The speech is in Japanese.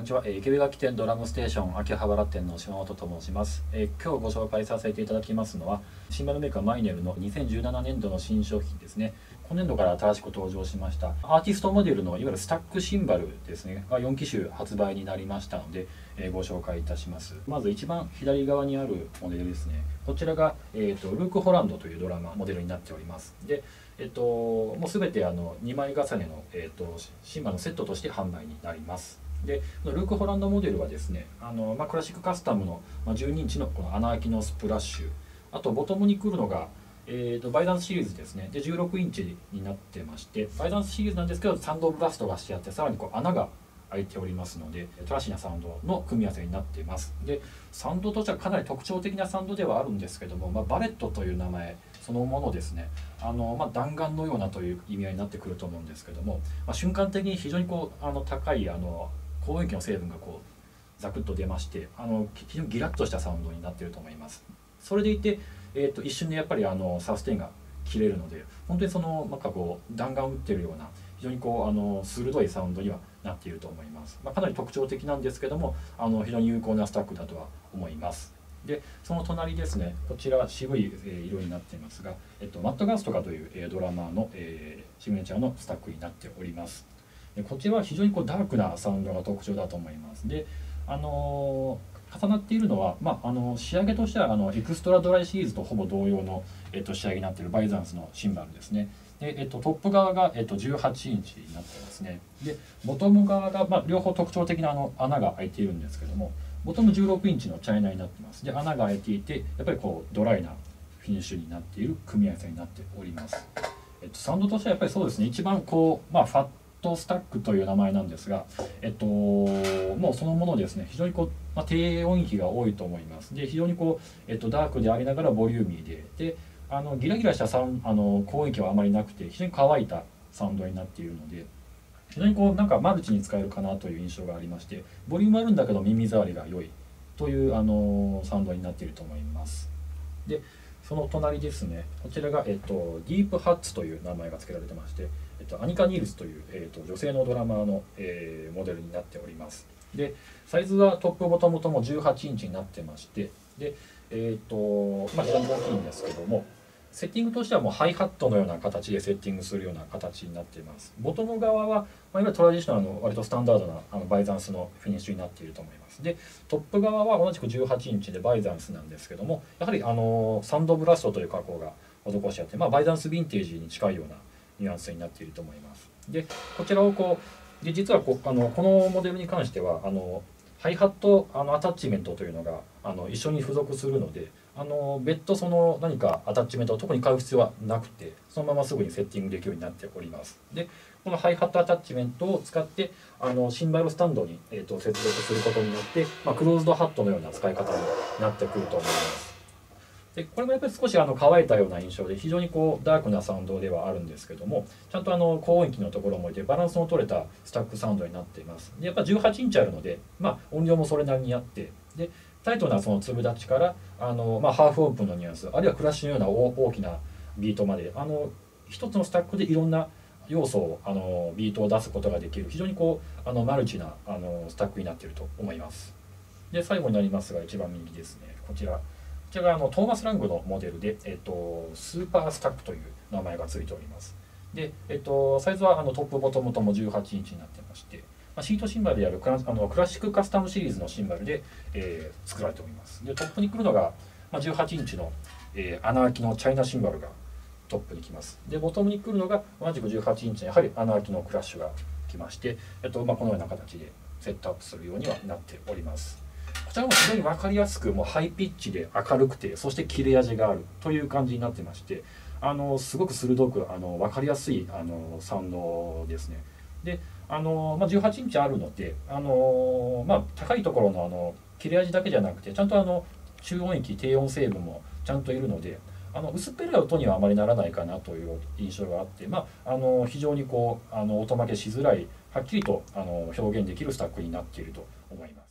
こんにちは、池部楽器店ドラムステーション秋葉原店の島本と申します。今日ご紹介させていただきますのはシンバルメーカーマイネルの2017年度の新商品ですね。今年度から新しく登場しましたアーティストモデルのいわゆるスタックシンバルですねが4機種発売になりましたので、ご紹介いたします。まず一番左側にあるモデルですね。こちらが、ルーク・ホランドというドラマモデルになっております。で、もう全て2枚重ねの、シンバルのセットとして販売になります。でルーク・ホランドモデルはですねクラシックカスタムの12インチのこの穴開きのスプラッシュ、あとボトムに来るのがバイダンスシリーズですね。で16インチになってまして、バイダンスシリーズなんですけどサウンドブラストがしてあって、さらにこう穴が開いておりますのでトラッシーなサウンドの組み合わせになっています。でサウンドとしてはかなり特徴的なサウンドではあるんですけども、バレットという名前そのものですね弾丸のようなという意味合いになってくると思うんですけども、瞬間的に非常にこう高い高音域の成分がこうザクッと出まして、非常にギラッとしたサウンドになっていると思います。それでいて一瞬でやっぱりサステインが切れるので、本当にこう弾丸を打ってるような非常にこう鋭いサウンドにはなっていると思います。かなり特徴的なんですけども非常に有効なスタックだとは思います。でその隣ですね、こちらは渋い色になっていますが、マット・ガーストカというドラマーのシグネチャーのスタックになっております。でこちらは非常にこうダークなサウンドが特徴だと思います。で重なっているのは、仕上げとしてはエクストラドライシリーズとほぼ同様の、仕上げになっているバイザンスのシンバルですね。で、トップ側が、18インチになってますね。でボトム側が、両方特徴的な穴が開いているんですけども、ボトム16インチのチャイナになってます。で穴が開いていて、やっぱりこうドライなフィニッシュになっている組み合わせになっております。サウンドとしてはやっぱりそうですね、一番こう、ファットスタックという名前なんですが、もうそのものですね、非常にこう、低音域が多いと思います。で非常にこう、ダークでありながらボリューミーで、ギラギラした高音域はあまりなくて、非常に乾いたサウンドになっているので、非常にこうマルチに使えるかなという印象がありまして、ボリュームあるんだけど耳障りが良いというサウンドになっていると思います。でその隣ですね、こちらが、ディープハッツという名前が付けられてまして、アニカ・ニールスという、女性のドラマーの、モデルになっております。でサイズはトップボトムとも18インチになってまして、で非常に大きいんですけども、セッティングとしてはもうハイハットのような形でセッティングするような形になっています。ボトム側は、いわゆるトラディショナルの割とスタンダードなバイザンスのフィニッシュになっていると思います。でトップ側は同じく18インチでバイザンスなんですけども、やはりサンドブラストという加工が施してあって、バイザンスヴィンテージに近いようなニュアンスになっていると思います。でこちらをこうで実はこのモデルに関してはハイハットアタッチメントというのが一緒に付属するので、別途何かアタッチメントを特に買う必要はなくて、そのまますぐにセッティングできるようになっております。でこのハイハットアタッチメントを使ってシンバルスタンドに、接続することによって、クローズドハットのような使い方になってくると思います。でこれもやっぱり少し乾いたような印象で、非常にこうダークなサウンドではあるんですけども、ちゃんと高音域のところもいてバランスの取れたスタックサウンドになっています。でやっぱ18インチあるので、音量もそれなりにあって、でタイトな粒立ちからハーフ音符のニュアンス、あるいはクラッシュのような大きなビートまで、一つのスタックでいろんな要素をビートを出すことができる、非常にこうマルチなスタックになっていると思います。で最後になりますが、一番右ですね、こちらがトーマス・ラングのモデルで、スーパースタックという名前が付いております。で、サイズはトップボトムとも18インチになってまして、シートシンバルであるクラシックカスタムシリーズのシンバルで、作られております。でトップに来るのが、18インチの、穴開きのチャイナシンバルがトップに来ます。でボトムに来るのが同じく18インチのやはり穴開きのクラッシュが来まして、このような形でセットアップするようにはなっております。こちらも非常に分かりやすく、もうハイピッチで明るくて、そして切れ味があるという感じになってまして、すごく鋭く分かりやすいサウンドですね。で18インチあるので高いところの切れ味だけじゃなくて、ちゃんと中音域低音成分もちゃんといるので、薄っぺらい音にはあまりならないかなという印象があって、非常にこう音負けしづらい、はっきりと表現できるスタックになっていると思います。